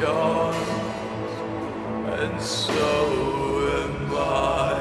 gone, and so am I.